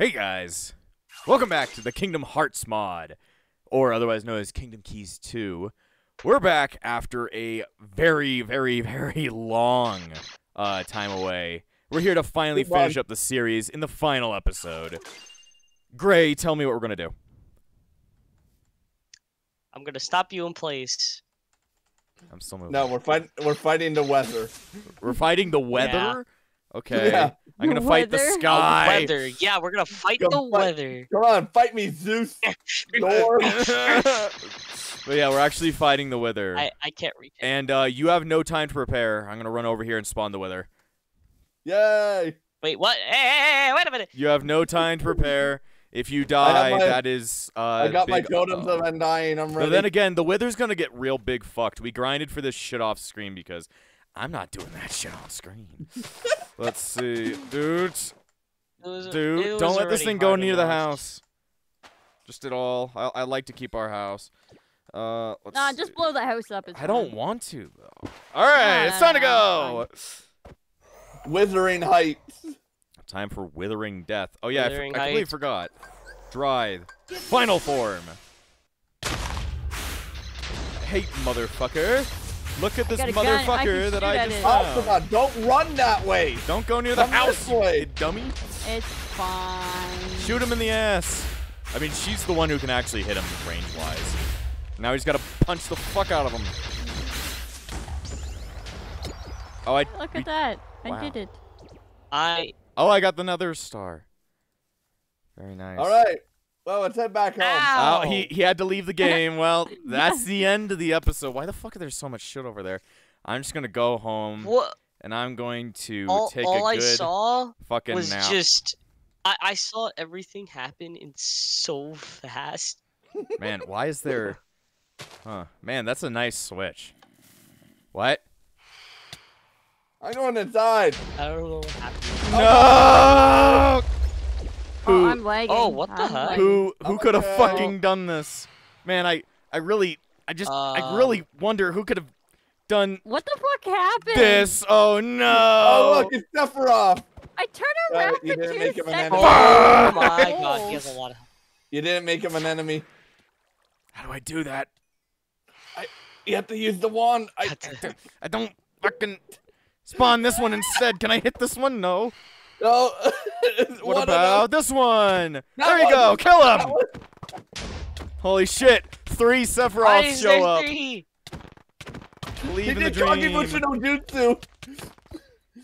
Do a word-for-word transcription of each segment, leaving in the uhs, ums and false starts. Hey guys, welcome back to the Kingdom Hearts mod, or otherwise known as Kingdom Keys two. We're back after a very, very, very long uh, time away. We're here to finally finish up the series in the final episode. Gray, tell me what we're going to do. I'm going to stop you in place. I'm still moving. No, we're, fight we're fighting the weather. We're fighting the weather? Yeah. Okay, yeah. I'm gonna the fight weather? the sky. The weather, yeah, we're gonna fight Go the fight. weather. Come on, fight me, Zeus. But yeah, we're actually fighting the weather. I, I can't reach it. And uh, you have no time to prepare. I'm gonna run over here and spawn the weather. Yay! Wait, what? Hey, hey, hey wait a minute. You have no time to prepare. If you die, my, that is. Uh, I got big, my totems uh, of undying. I'm ready. But then again, the weather's gonna get real big fucked. We grinded for this shit off screen because I'm not doing that shit on screen. Let's see. Dude. Was, Dude, don't let this thing go near the house. Just at all. I, I like to keep our house. Uh, let's nah, see. Just blow the house up. I don't want to, though. All right, nah, it's time nah, to go. Nah. Withering Heights. Time for Withering Death. Oh, yeah, withering I, I completely forgot. Dry. Final form. Hate motherfucker. Look at this motherfucker I that I just found. Oh, don't run that way. Don't go near the Come house, you dummy. It's fine. Shoot him in the ass. I mean, she's the one who can actually hit him range-wise. Now he's got to punch the fuck out of him. Oh, I... Look we, at that. Wow. I did it. I... Oh, I got another star. Very nice. All right. Well, let's head back home. Ow. Oh, he, he had to leave the game. Well, that's the end of the episode. Why the fuck is there so much shit over there? I'm just going to go home, what? and I'm going to all, take all a good I saw fucking was nap. Just, I, I saw everything happen in so fast. Man, why is there... Huh. Man, that's a nice switch. What? I'm going inside. I don't know what happened. No! Oh! Who, oh, I'm lagging. Oh, what the heck? Who who could have fucking done this? Man, I I really I just uh, I really wonder who could have done What the fuck happened? This. Oh no. Oh, look, it's Sephiroth. I turned around for two seconds. Oh my god, he has a lot of You didn't make him an enemy. How do I do that? I you have to use the wand. I I don't fucking spawn this one instead. Can I hit this one? No. No. What one about this one? That there you one. go. Kill him. Holy shit. Three Sephiroths show up. Three? Believe in the dream. Kagebutsu no Jutsu.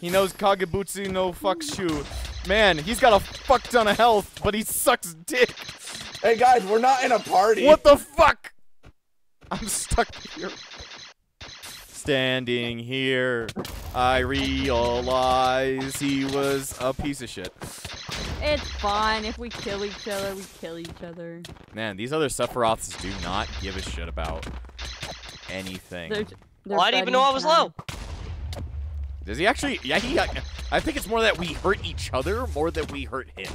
He knows Kagebutsu no fuck shoe. Man, he's got a fuck ton of health, but he sucks dick. Hey guys, we're not in a party. What the fuck? I'm stuck here. Standing here, I realize he was a piece of shit. It's fine. If we kill each other, we kill each other. Man, these other Sephiroths do not give a shit about anything. They're, they're well, I didn't even know I was low. Does he actually? Yeah, he. I think it's more that we hurt each other more than we hurt him.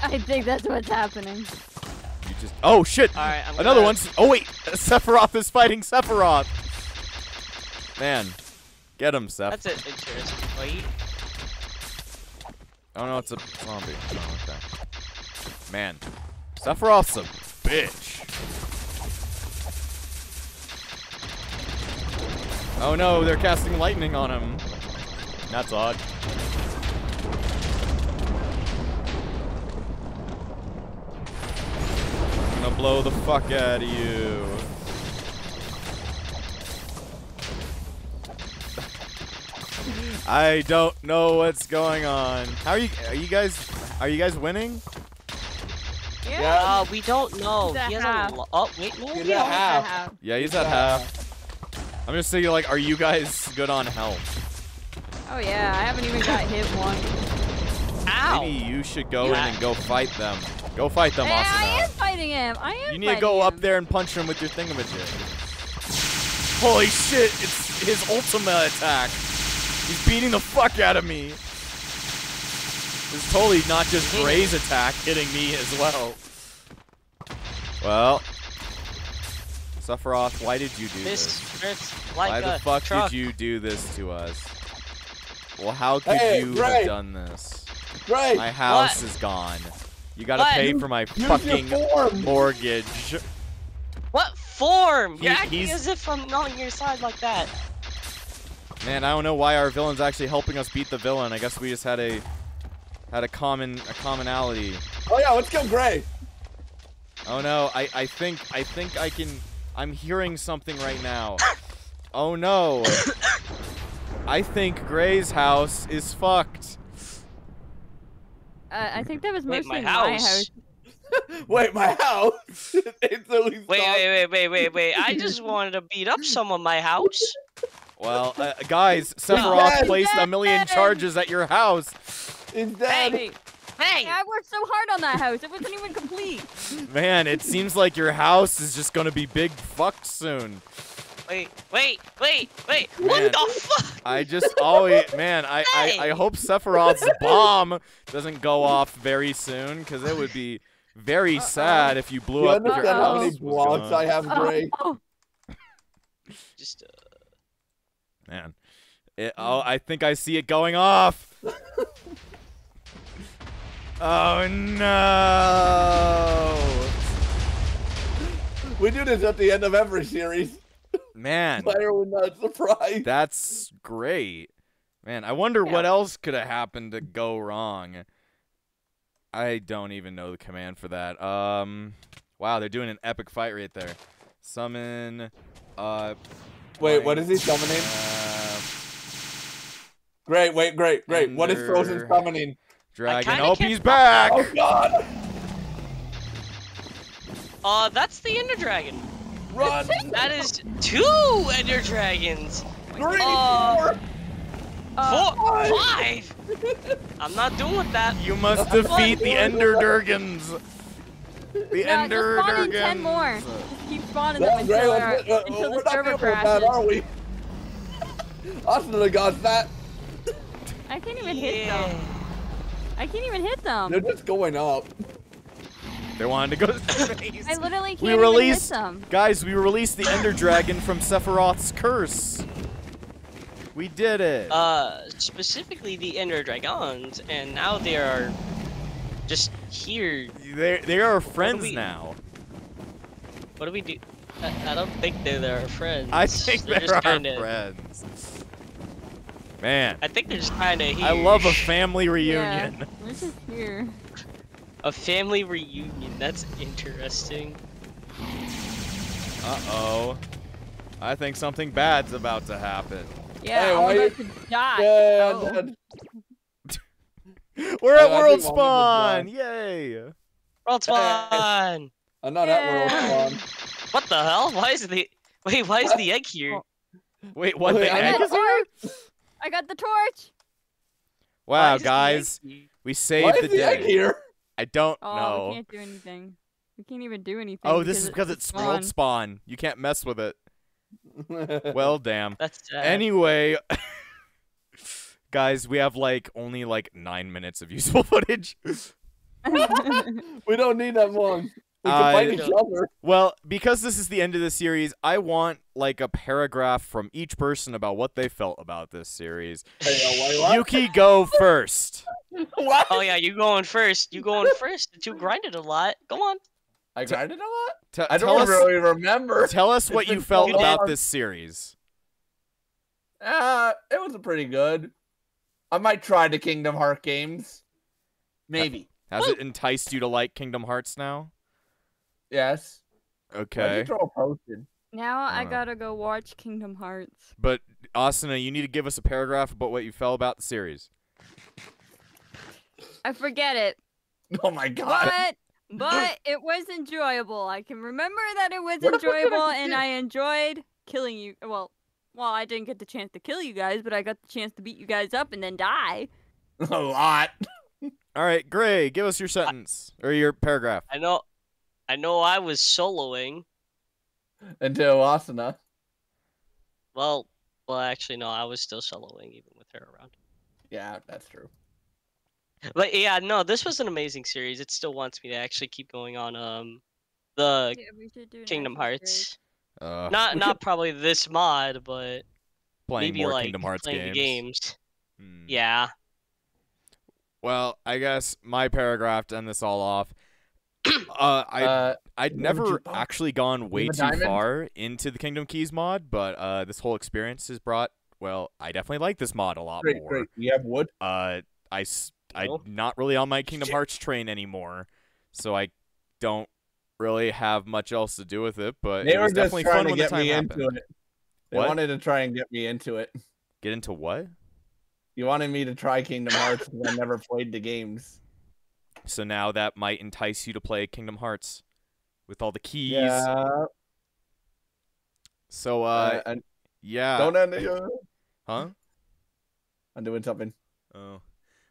I think that's what's happening. You just. Oh shit! All right, I'm Another gonna... one. Oh wait, Sephiroth is fighting Sephiroth. Man, get him, Seth. That's an interesting fight. Oh no, it's a zombie. Oh, okay. Man, Sephiroth's a bitch. Oh no, they're casting lightning on him. That's odd. I'm gonna blow the fuck out of you. I don't know what's going on. How are you? Are you guys? Are you guys winning? Yeah. yeah. Uh, we don't know. He's he has half. a Oh wait, no, he's at half. half. Yeah, he's at half. half. I'm just thinking, like, are you guys good on health? Oh yeah, I haven't even got hit one. Ow. Maybe you should go yeah. in and go fight them. Go fight them, hey, Asuna. I am fighting him. I am. You need fighting to go him. up there and punch him with your thingamajig. Holy shit! It's his ultimate attack. He's beating the fuck out of me. It's totally not just Gray's attack hitting me as well. Well, Sephiroth, why did you do this? this? Like why the fuck truck. did you do this to us? Well, how could hey, you Greg. have done this? Right. My house what? is gone. You gotta what? pay for my Use fucking form. mortgage. What form? He, You're acting he's... as if I'm not on your side like that. Man, I don't know why our villain's actually helping us beat the villain. I guess we just had a had a common a commonality. Oh yeah, let's kill Gray. Oh no, I I think I think I can. I'm hearing something right now. Oh no. I think Gray's house is fucked. Uh, I think that was mostly wait, my house. My house. Wait, my house. It's wait, wait, wait, wait, wait, wait! I just wanted to beat up someone. My house. Well, uh, guys, Sephiroth placed a million charges at your house. It's dead. Hey, hey! I worked so hard on that house. It wasn't even complete. Man, it seems like your house is just gonna be big fucked soon. Wait, wait, wait, wait! Man, what the fuck? I just always, man, I, hey. I, I hope Sephiroth's bomb doesn't go off very soon, because it would be very uh -oh. sad if you blew you up your house. How many blocks I have, Gray? Uh -oh. Just, uh... man, it, oh, I think I see it going off. Oh no! We do this at the end of every series. Man, player would not surprise. That's great. Man, I wonder yeah. what else could have happened to go wrong. I don't even know the command for that. Um, wow, they're doing an epic fight right there. Summon. Uh, wait, fight. What is he summoning? Uh, great, wait, great, great. Ender what is Frozen summoning? Dragon. Oh, he's back! Oh God! Uh, that's the Ender Dragon. Run! That is two Ender Dragons! Three, uh, four, uh, four, five! I'm not doing with that. You must defeat the Ender Dragons! The yeah, Ender just Dragons! ten more. Just keep spawning them until, great, our, uh, until the server crashes. We're not dealing with that, are we? Arsenal got that. I can't even yeah. hit them. I can't even hit them. They're just going up. They wanted to go to space. I literally can't we released, them. Guys, we released the Ender Dragon from Sephiroth's curse. We did it. Uh, specifically the Ender Dragons, and now they are just here. They they are friends what we, now. What do we do? I, I don't think they're, they're our friends. I think they're, they're our kinda, friends. Man. I think they're just kind of here. I love a family reunion. Yeah, we're just here. A family reunion, that's interesting. Uh-oh. I think something bad's about to happen. Yeah, I'm about to die. Yeah, oh. We're at World Spawn! Yay! World Spawn! Hey. I'm not yeah. at World Spawn. What the hell? Why is the wait, why is the egg here? Wait, what wait, the I egg is here? I got the torch! Wow, guys. We saved why the is day. The egg here? I don't oh, know. We can't do anything. We can't even do anything. Oh, this is because it's world spawn. You can't mess with it. Well, damn. That's sad. Anyway, guys, we have like only like nine minutes of useful footage. We don't need that long. We can fight each other. Well, because this is the end of the series, I want like a paragraph from each person about what they felt about this series. Hey, uh, Yuki, go first. What? Oh yeah, you going first. You going first. You grinded a lot. Go on. I grinded a lot? T I don't us, really remember. Tell us what you felt about this series. Uh, it was pretty good. I might try the Kingdom Hearts games. Maybe. Has Woo. it enticed you to like Kingdom Hearts now? Yes. Okay. Posted? Now uh. I gotta go watch Kingdom Hearts. But, Asuna, you need to give us a paragraph about what you felt about the series. I forget it. Oh my god. But but it was enjoyable. I can remember that it was enjoyable and I enjoyed killing you. Well, well, I didn't get the chance to kill you guys, but I got the chance to beat you guys up and then die. A lot. All right, Gray, give us your sentence or your paragraph. I know I know I was soloing until Asuna. Well, well actually no, I was still soloing even with her around. Yeah, that's true. But yeah, no, this was an amazing series. It still wants me to actually keep going on um the yeah, Kingdom Hearts. Uh, not not should... probably this mod, but playing maybe more like Kingdom Hearts playing games. The games. Hmm. Yeah. Well, I guess my paragraph to end this all off. Uh, I uh, I'd never actually gone way too far into the Kingdom Keys mod, but uh, this whole experience has brought. Well, I definitely like this mod a lot great, more. Great. You have wood. Uh, I I'm not really on my Kingdom Hearts train anymore, so I don't really have much else to do with it. But they it was were definitely fun when the time happened. It. They what? wanted to try and get me into it. Get into what? You wanted me to try Kingdom Hearts because I never played the games. So now that might entice you to play Kingdom Hearts with all the keys. Yeah. So, uh, uh yeah. Don't end it. Huh? I'm doing something. Oh.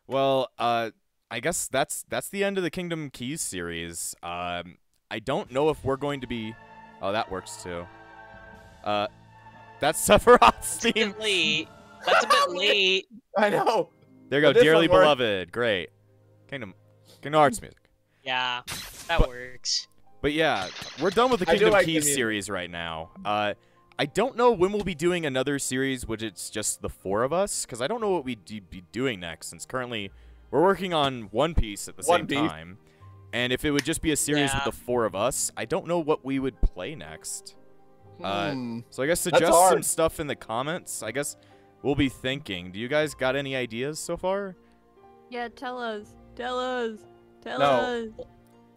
Well, uh, I guess that's that's the end of the Kingdom Keys series. Um, I don't know if we're going to be... Oh, that works, too. Uh, that's Sephiroth's theme. That's a bit late. That's a bit late. I know. There you go. Dearly Beloved. Great. Kingdom... Kingdom Hearts music. Yeah, that but, works. But yeah, we're done with the Kingdom like Keys series right now. Uh, I don't know when we'll be doing another series, which it's just the four of us, because I don't know what we'd be doing next, since currently we're working on One Piece at the One same Piece. time. And if it would just be a series yeah. with the four of us, I don't know what we would play next. Hmm. Uh, so I guess suggest some stuff in the comments. I guess we'll be thinking. Do you guys got any ideas so far? Yeah, tell us. Tell us. Tell no. us.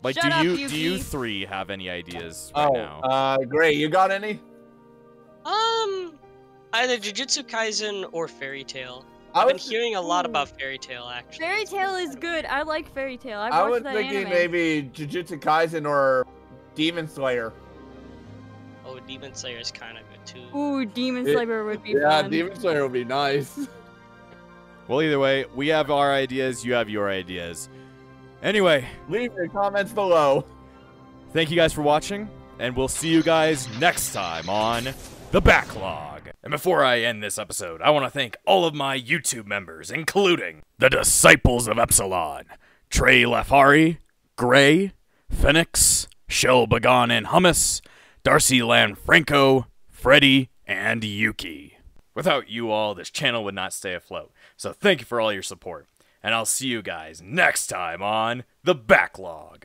Like, Shut do up, you Yuki. do you three have any ideas right oh, now? Uh, Gray, you got any? Um, either Jujutsu Kaisen or Fairy Tail. I've been hearing a lot about Fairy Tail, actually. Fairy Tail is good. I like Fairy Tail. I've I was thinking anime. maybe Jujutsu Kaisen or Demon Slayer. Oh, Demon Slayer is kind of good too. Ooh, Demon Slayer it, would be. Yeah, fun. Demon Slayer would be nice. Well, either way, we have our ideas. You have your ideas. Anyway, leave your comments below. Thank you guys for watching, and we'll see you guys next time on The Backlog. And before I end this episode, I want to thank all of my YouTube members, including the Disciples of Epsilon, Trey Lafari, Gray, Fenix, Shel Bagan and Hummus, Darcy Lanfranco, Freddy, and Yuki. Without you all, this channel would not stay afloat. So thank you for all your support, and I'll see you guys next time on The Backlog.